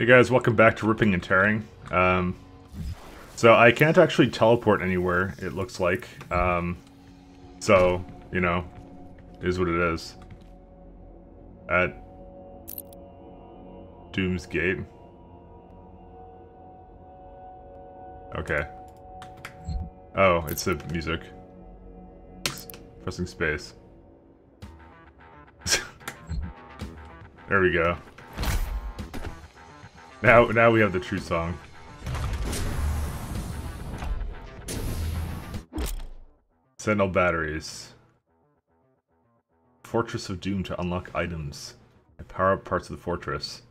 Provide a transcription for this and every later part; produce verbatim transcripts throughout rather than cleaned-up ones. Hey guys, welcome back to Ripping and Tearing. Um, so I can't actually teleport anywhere, it looks like. Um, so, you know, it is what it is. At Doom's Gate. Okay. Oh, it's the music. Pressing space. There we go. Now, now we have the true song. Sentinel batteries. Fortress of Doom to unlock items and power up parts of the fortress.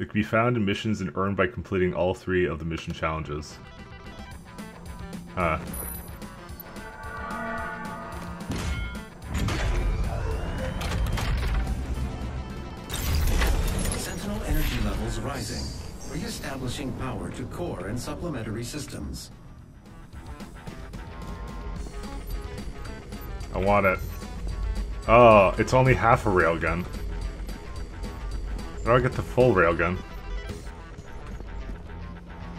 It can be found in missions and earned by completing all three of the mission challenges. Huh. Rising, re-establishing power to core and supplementary systems. I want it. Oh, it's only half a railgun. How do I get the full railgun?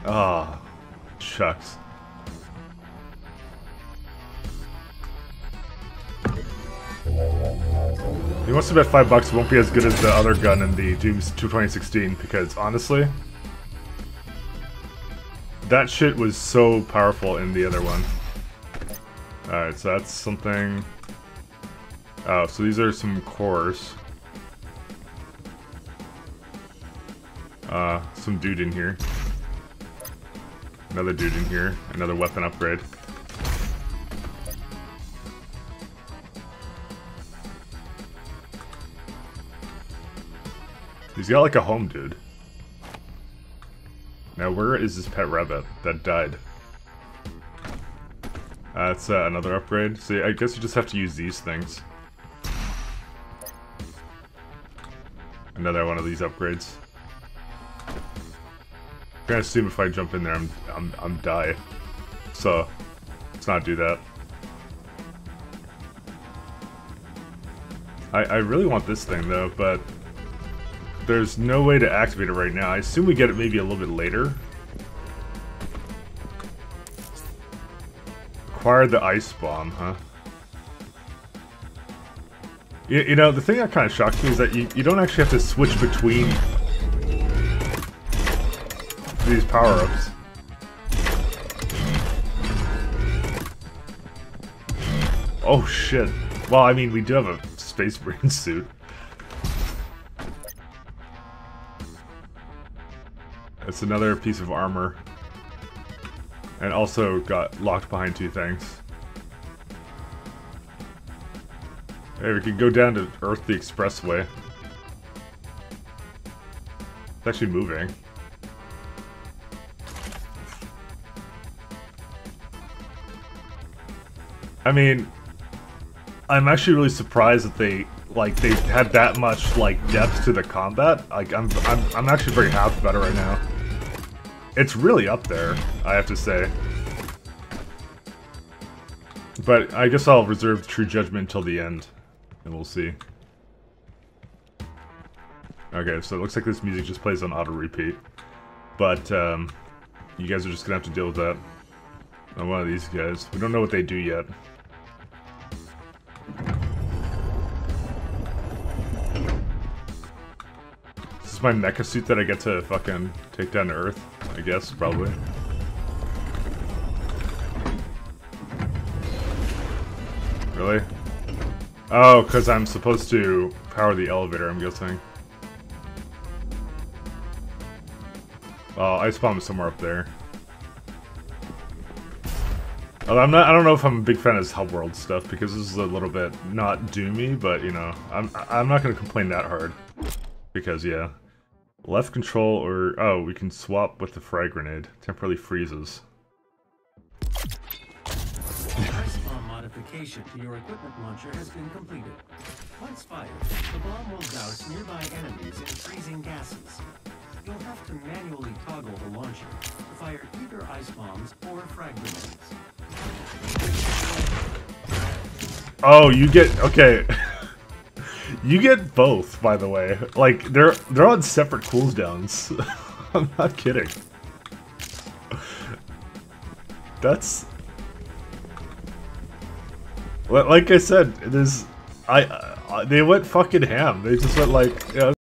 Oh, shucks. You must have bet five bucks it won't be as good as the other gun in the Doom twenty sixteen, because honestly, that shit was so powerful in the other one. Alright, so that's something. Oh, so these are some cores. Uh, some dude in here. Another dude in here. Another weapon upgrade. He's got like a home, dude. Now, where is this pet rabbit that died? Uh, that's uh, another upgrade. So I guess you just have to use these things. Another one of these upgrades. I'm gonna assume if I jump in there, I'm I'm I'm die. So let's not do that. I I really want this thing though, but. There's no way to activate it right now. I assume we get it maybe a little bit later. Acquire the ice bomb, huh? You, you know, the thing that kind of shocks me is that you, you don't actually have to switch between these power-ups. Oh shit. Well, I mean, we do have a space brain suit. It's another piece of armor. And also got locked behind two things. Hey, we can go down to Earth the Expressway. It's actually moving. I mean, I'm actually really surprised that they like they had that much like depth to the combat. Like I'm I'm I'm actually very happy about it right now. It's really up there, I have to say. But I guess I'll reserve true judgment till the end, and we'll see. Okay, so it looks like this music just plays on auto-repeat. But, um, you guys are just gonna have to deal with that. I'm one of these guys. We don't know what they do yet. This is my mecha suit that I get to fucking take down to Earth. I guess, probably. Really? Oh, because I'm supposed to power the elevator, I'm guessing. Oh, ice bomb is somewhere up there. Although I'm not, I don't know if I'm a big fan of this hub world stuff, because this is a little bit not doomy, but you know, I'm I'm not gonna complain that hard. Because yeah. Left control or... oh, we can swap with the frag grenade. Temporarily freezes. Ice bomb modification to your equipment launcher has been completed. Once fired, the bomb will douse nearby enemies in freezing gases. You'll have to manually toggle the launcher to fire either ice bombs or frag grenades. Oh, you get... okay. You get both, by the way. Like they're they're on separate cooldowns. I'm not kidding. That's like I said. There's I uh, they went fucking ham. They just went like. You know,